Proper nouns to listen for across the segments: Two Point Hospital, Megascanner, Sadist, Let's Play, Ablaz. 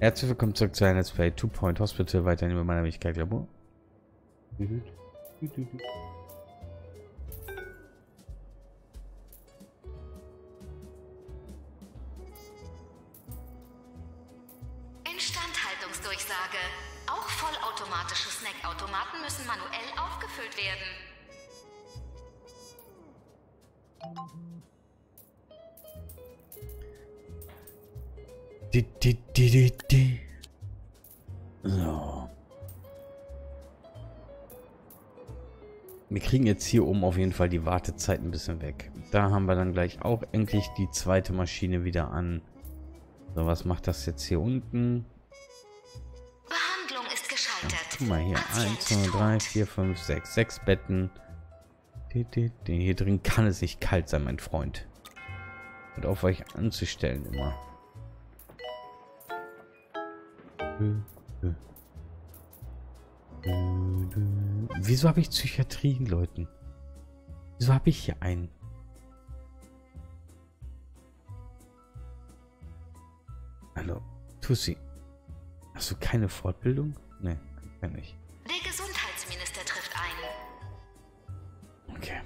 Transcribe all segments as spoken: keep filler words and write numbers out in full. Herzlich willkommen zurück zu einem Let's Play Two Point Hospital, weiterhin über meiner Möglichkeit Labor. Instandhaltungsdurchsage. Auch vollautomatische Snackautomaten müssen manuell aufgefüllt werden. Die, die, die, die, die. So. Wir kriegen jetzt hier oben auf jeden Fall die Wartezeit ein bisschen weg. Da haben wir dann gleich auch endlich die zweite Maschine wieder an. So, was macht das jetzt hier unten? Behandlung ist gescheitert. Ach, guck mal hier. eins, zwei, drei, vier, fünf, sechs. sechs Betten. Die, die, die. Hier drin kann es nicht kalt sein, mein Freund. Und auf euch anzustellen immer. Wieso habe ich Psychiatrien, Leuten? Wieso habe ich hier einen? Hallo, Tussi. Hast du keine Fortbildung? Nee, kann ich. Der Gesundheitsminister trifft ein. Okay.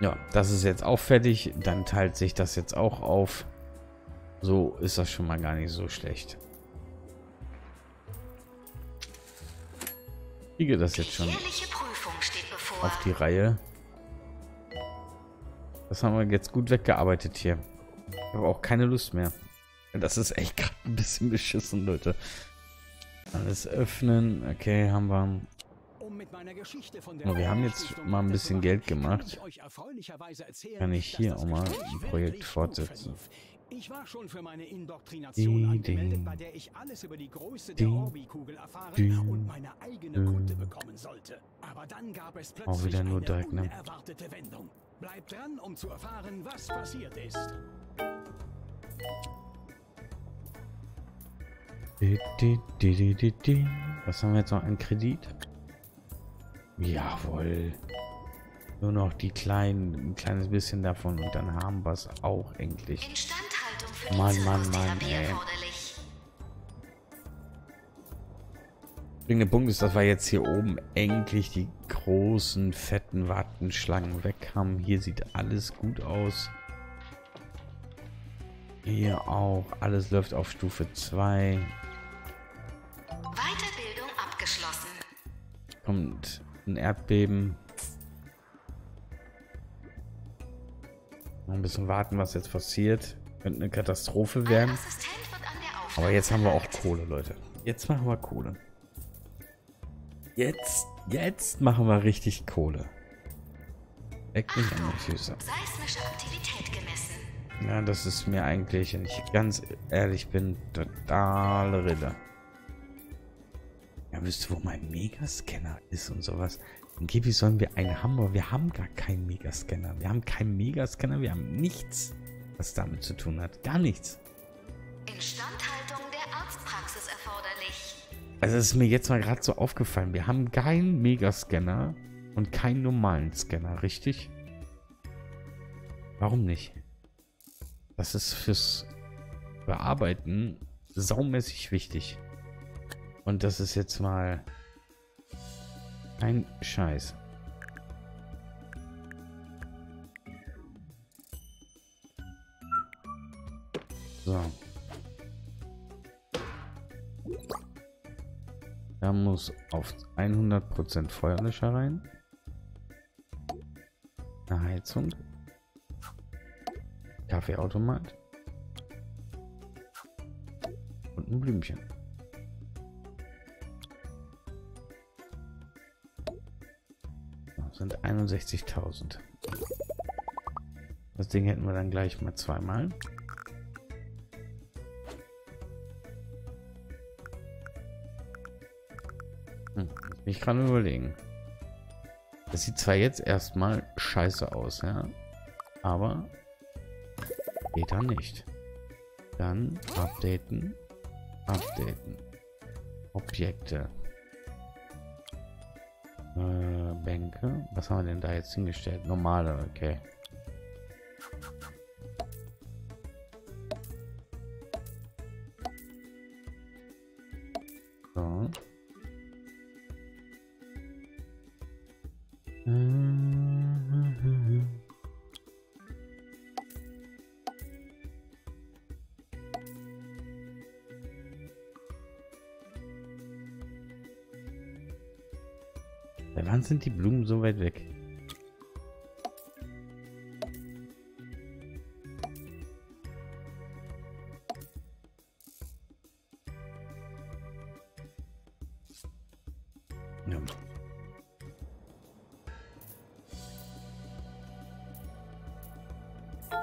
Ja, das ist jetzt auch fertig. Dann teilt sich das jetzt auch auf. So ist das schon mal gar nicht so schlecht. Ich kriege das jetzt schon auf die Reihe. Das haben wir jetzt gut weggearbeitet hier. Ich habe auch keine Lust mehr. Das ist echt gerade ein bisschen beschissen, Leute. Alles öffnen. Okay, haben wir... Wir haben jetzt mal ein bisschen Geld gemacht. Kann ich hier auch mal ein Projekt fortsetzen. Ich war schon für meine Indoktrination angemeldet, bei der ich alles über die Größe der Orbikugel erfahren und meine eigene Kunde bekommen sollte. Aber dann gab es plötzlich eine unerwartete Wendung. Bleibt dran, um zu erfahren, was passiert ist. Was haben wir jetzt noch? Ein Kredit? Jawohl. Nur noch die kleinen, ein kleines bisschen davon und dann haben wir es auch endlich. Mann, Mann, Mann, ey. Der Punkt ist, dass wir jetzt hier oben endlich die großen, fetten Wartenschlangen weg haben. Hier sieht alles gut aus. Hier auch. Alles läuft auf Stufe zwei. Weiterbildung abgeschlossen. Kommt ein Erdbeben. Noch ein bisschen warten, was jetzt passiert. Könnte eine Katastrophe werden. Aber jetzt haben wir auch Kohle, Leute. Jetzt machen wir Kohle. Jetzt, jetzt machen wir richtig Kohle. Leck mich an die Füße. Ja, das ist mir eigentlich, wenn ich ganz ehrlich bin, totale Rille. Ja, wisst ihr, wo mein Megascanner ist und sowas? Gibi, sollen wir einen haben, aber wir haben gar keinen Megascanner. Wir haben keinen Megascanner, wir haben nichts, was damit zu tun hat. Gar nichts. Instandhaltung der Arztpraxis erforderlich. Also es ist mir jetzt mal gerade so aufgefallen. Wir haben keinen Megascanner und keinen normalen Scanner, richtig? Warum nicht? Das ist fürs Bearbeiten saumäßig wichtig. Und das ist jetzt mal... Ein Scheiß. So. Da muss auf hundert Prozent Feuerlöscher rein. Eine Heizung. Kaffeeautomat. Und ein Blümchen. Sind einundsechzigtausend. Das Ding hätten wir dann gleich mal zweimal. Hm, ich kann überlegen. Das sieht zwar jetzt erstmal scheiße aus, ja, aber geht dann nicht. Dann updaten, updaten. Objekte. Äh, Bänke. Was haben wir denn da jetzt hingestellt? Normale, okay. So. Wann sind die Blumen so weit weg? Ja.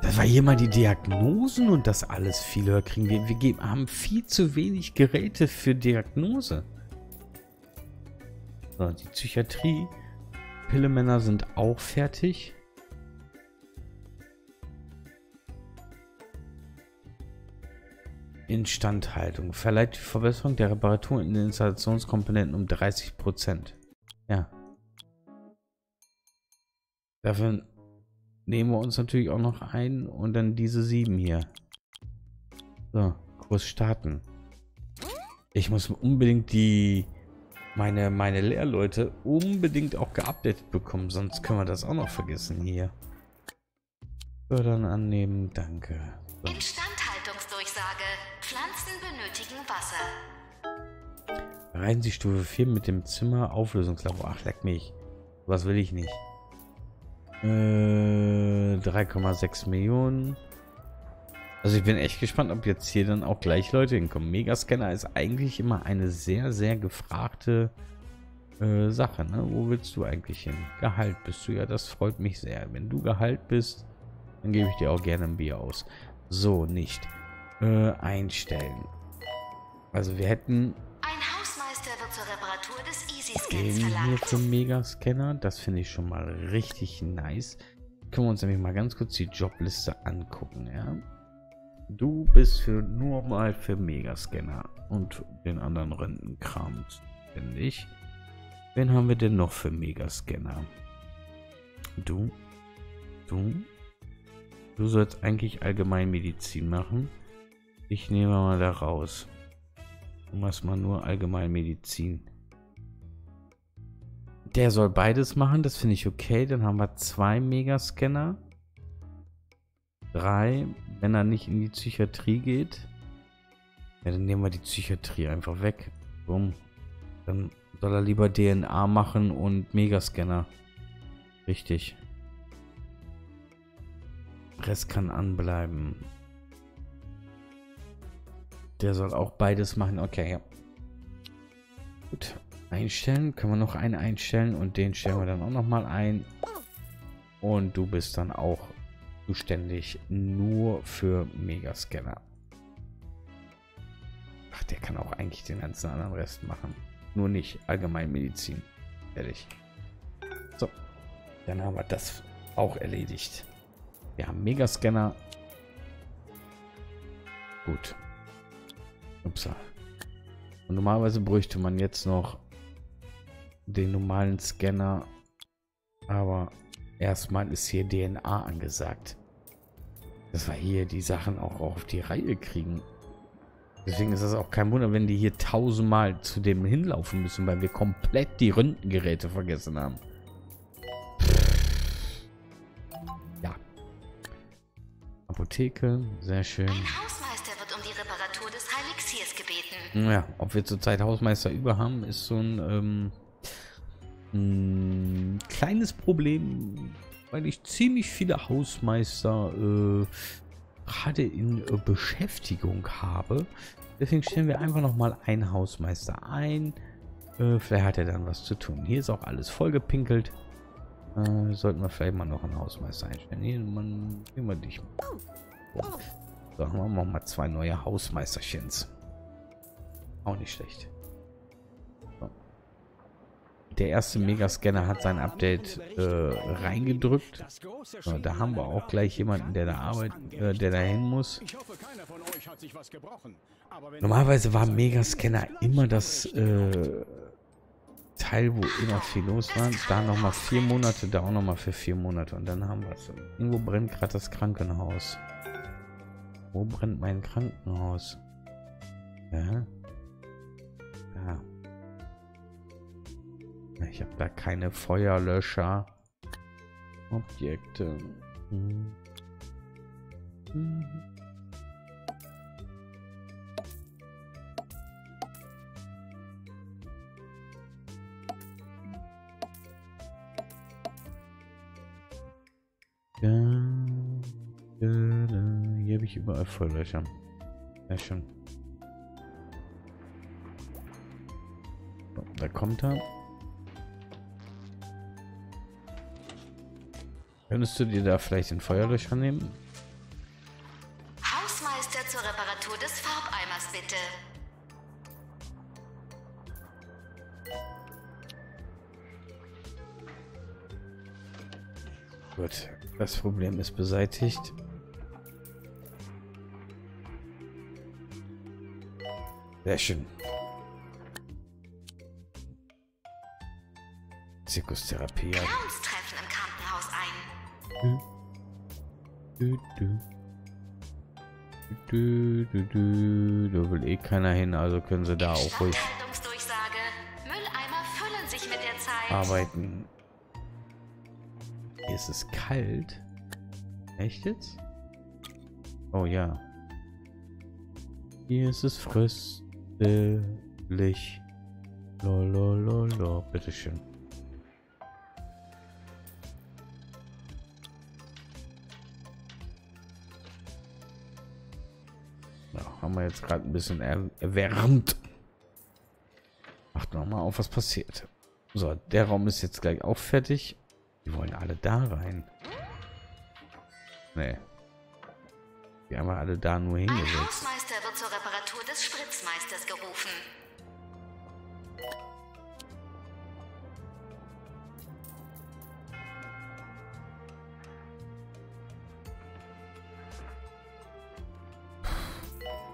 Das war hier mal die Diagnosen und das alles viel höher kriegen. Wir, wir geben, haben viel zu wenig Geräte für Diagnose. So, die Psychiatrie, Pillemänner sind auch fertig. Instandhaltung verleiht die Verbesserung der Reparatur in den Installationskomponenten um dreißig Prozent. Ja. Dafür nehmen wir uns natürlich auch noch ein und dann diese sieben hier. So, Kurs starten. Ich muss unbedingt die meine meine Lehrleute unbedingt auch geupdatet bekommen, sonst können wir das auch noch vergessen hier. Fördern, annehmen, danke. So. Instandhaltungsdurchsage. Pflanzen benötigen Wasser. Reisen Sie Stufe vier mit dem Zimmer Auflösungslabor. Ach, leck mich. Was will ich nicht? Äh, drei Komma sechs Millionen. Also ich bin echt gespannt, ob jetzt hier dann auch gleich Leute hinkommen. Megascanner ist eigentlich immer eine sehr, sehr gefragte äh, Sache. Ne? Wo willst du eigentlich hin? Gehalt bist du ja, das freut mich sehr. Wenn du Gehalt bist, dann gebe ich dir auch gerne ein Bier aus. So, nicht. Äh, einstellen. Also wir hätten... Ein Hausmeister wird zur Reparatur des Easy-Scans verlangt. Hier zum Megascanner. Das finde ich schon mal richtig nice. Können wir uns nämlich mal ganz kurz die Jobliste angucken, ja? Du bist für nur mal für Megascanner und den anderen Rentenkram zuständig. Wen haben wir denn noch für Megascanner? Du, du, du sollst eigentlich Allgemeinmedizin machen. Ich nehme mal da raus. Du machst mal nur Allgemeinmedizin. Der soll beides machen, das finde ich okay. Dann haben wir zwei Megascanner. drei, wenn er nicht in die Psychiatrie geht, ja, dann nehmen wir die Psychiatrie einfach weg. Bumm. Dann soll er lieber D N A machen und Megascanner. Richtig. Rest kann anbleiben. Der soll auch beides machen. Okay, ja. Gut. Einstellen. Können wir noch einen einstellen und den stellen wir dann auch nochmal ein. Und du bist dann auch zuständig nur für Megascanner. Ach, der kann auch eigentlich den ganzen anderen Rest machen. Nur nicht Allgemeinmedizin. Ehrlich. So. Dann haben wir das auch erledigt. Wir haben Megascanner. Gut. Upsa. Und normalerweise bräuchte man jetzt noch den normalen Scanner. Aber erstmal ist hier D N A angesagt. Dass wir hier die Sachen auch auf die Reihe kriegen. Deswegen ist das auch kein Wunder, wenn die hier tausendmal zu dem hinlaufen müssen, weil wir komplett die Röntgengeräte vergessen haben. Ja. Apotheke, sehr schön. Ein Hausmeister wird um die Reparatur des Heilixiers gebeten. Ja, ob wir zurzeit Hausmeister über haben, ist so ein... Ähm Ein kleines Problem, weil ich ziemlich viele Hausmeister äh, gerade in äh, Beschäftigung habe. Deswegen stellen wir einfach nochmal einen Hausmeister ein. Äh, vielleicht hat er dann was zu tun. Hier ist auch alles vollgepinkelt. Äh, sollten wir vielleicht mal noch einen Hausmeister einstellen. Hier, man, nehmen wir dich. So, so haben wir nochmal zwei neue Hausmeisterchens. Auch nicht schlecht. Der erste Megascanner hat sein Update äh, reingedrückt. So, da haben wir auch gleich jemanden, der da arbeitet, äh, der da hin muss. Normalerweise war Megascanner immer das äh, Teil, wo immer viel los war. Da nochmal vier Monate, da auch nochmal für vier Monate. Und dann haben wir es. Irgendwo brennt gerade das Krankenhaus. Wo brennt mein Krankenhaus? Ja. Ja. Ich habe da keine Feuerlöscher. Objekte. Hm. Hm. Da, da, da. Hier habe ich überall Feuerlöcher. Ja, schon. Da kommt er. Könntest du dir da vielleicht den Feuerlöcher nehmen? Hausmeister zur Reparatur des Farbeimers, bitte. Gut, das Problem ist beseitigt. Sehr schön. Zirkustherapie. Clowns treffen im Krankenhaus ein. Du, du, du, du, du, du. Da will eh keiner hin, also können sie da auch ruhig Mülleimer füllen sich mit der Zeit. Arbeiten. Hier ist es kalt. Echt jetzt? Oh ja. Hier ist es fröstlich. Lolololol. Bitteschön. Ja, haben wir jetzt gerade ein bisschen er erwärmt. Macht noch mal auf, was passiert. So, der Raum ist jetzt gleich auch fertig. Die wollen alle da rein. Nee. Wir haben alle da nur hingesetzt. Ein Hausmeister wird zur Reparatur des Spritzmeisters gerufen.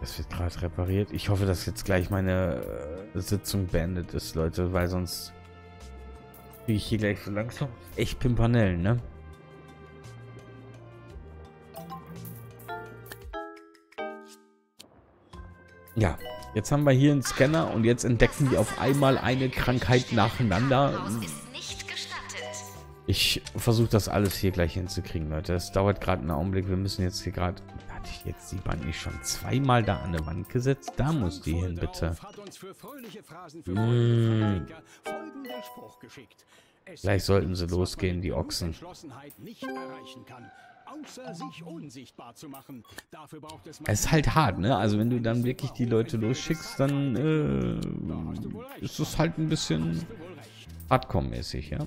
Das wird gerade repariert. Ich hoffe, dass jetzt gleich meine äh, Sitzung beendet ist, Leute, weil sonst kriege ich hier gleich so langsam echt Pimpanellen, ne? Ja, jetzt haben wir hier einen Scanner und jetzt entdecken die auf einmal eine Krankheit nacheinander. Ich versuche das alles hier gleich hinzukriegen, Leute. Das dauert gerade einen Augenblick. Wir müssen jetzt hier gerade... Hatte ich jetzt die Wand nicht schon zweimal da an der Wand gesetzt? Da muss die hin, bitte. Mmh. Gleich sollten sie losgehen, die Ochsen. Außer sich unsichtbar zu machen. Dafür braucht es, es ist halt hart, ne? Also wenn du dann wirklich die Leute losschickst, dann äh, ist es halt ein bisschen hardcore-mäßig, ja.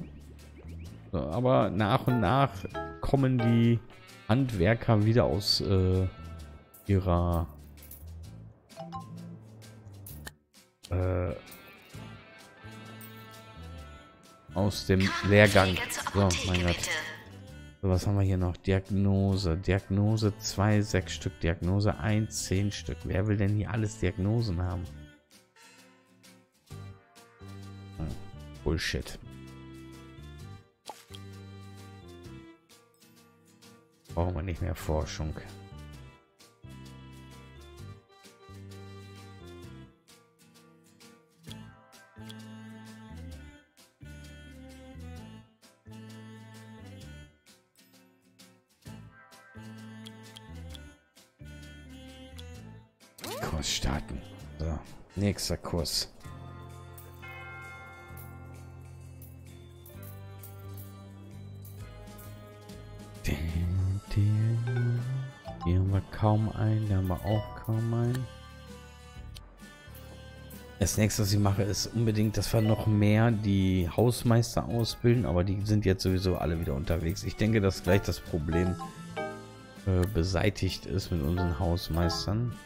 So, aber nach und nach kommen die Handwerker wieder aus äh, ihrer äh, aus dem Lehrgang. So, mein Gott. So, was haben wir hier noch? Diagnose. Diagnose zwei, sechs Stück. Diagnose eins, zehn Stück. Wer will denn hier alles Diagnosen haben? Bullshit. Brauchen wir nicht mehr Forschung. Kurs starten. So, nächster Kurs. Hier haben wir kaum einen, da haben wir auch kaum einen. Das nächste, was ich mache, ist unbedingt, dass wir noch mehr die Hausmeister ausbilden, aber die sind jetzt sowieso alle wieder unterwegs. Ich denke, dass gleich das Problem äh, beseitigt ist mit unseren Hausmeistern.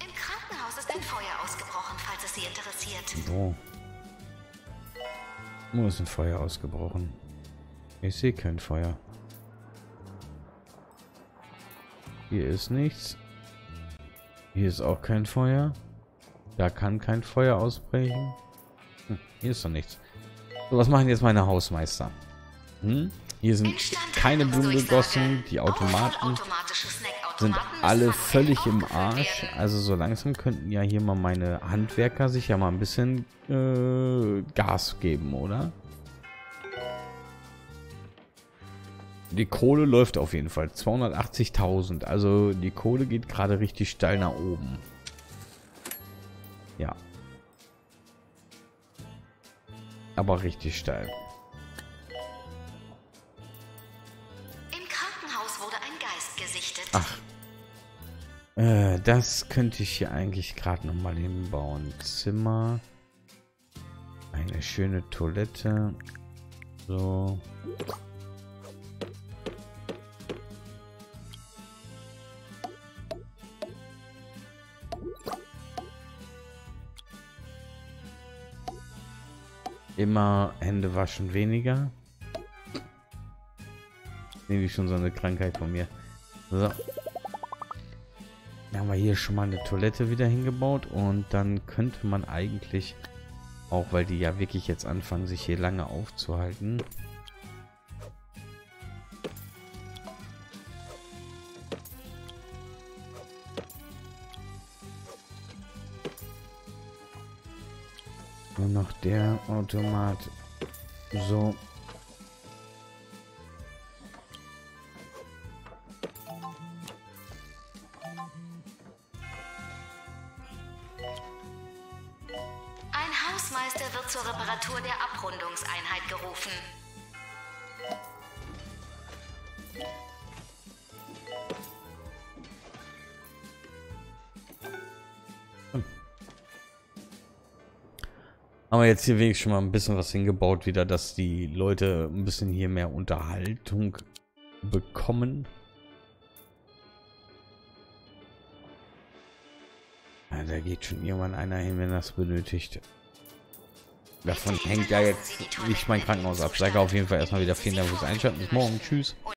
Im Krankenhaus ist ein Feuer ausgebrochen, falls es Sie interessiert. Wo? Wo ist ein Feuer ausgebrochen? Ich sehe kein Feuer. Hier ist nichts. Hier ist auch kein Feuer. Da kann kein Feuer ausbrechen. Hm, hier ist doch nichts. So, was machen jetzt meine Hausmeister? Hm? Hier sind keine Blumen gegossen, die Automaten. sind alle völlig im Arsch. Also so langsam könnten ja hier mal meine Handwerker sich ja mal ein bisschen äh, Gas geben, oder? Die Kohle läuft auf jeden Fall. zweihundertachtzigtausend. Also die Kohle geht gerade richtig steil nach oben. Ja. Aber richtig steil. Im Krankenhaus wurde ein Geist gesichtet. Ach. Äh, das könnte ich hier eigentlich gerade nochmal hinbauen. Zimmer. Eine schöne Toilette. So. Immer Hände waschen weniger. Nehme ich schon so eine Krankheit von mir. So. Dann haben wir hier schon mal eine Toilette wieder hingebaut. Und dann könnte man eigentlich, auch weil die ja wirklich jetzt anfangen, sich hier lange aufzuhalten. Nur noch der Automat. So. Ein Hausmeister wird zur Reparatur der Abrundungseinheit gerufen. Aber jetzt hier wenigstens schon mal ein bisschen was hingebaut wieder, dass die Leute ein bisschen hier mehr Unterhaltung bekommen. Ja, da geht schon irgendwann einer hin, wenn das benötigt. Davon hängt ja jetzt nicht mein Krankenhaus ab. Sage auf jeden Fall erstmal wieder vielen Dank fürs Einschalten. Bis morgen. Tschüss.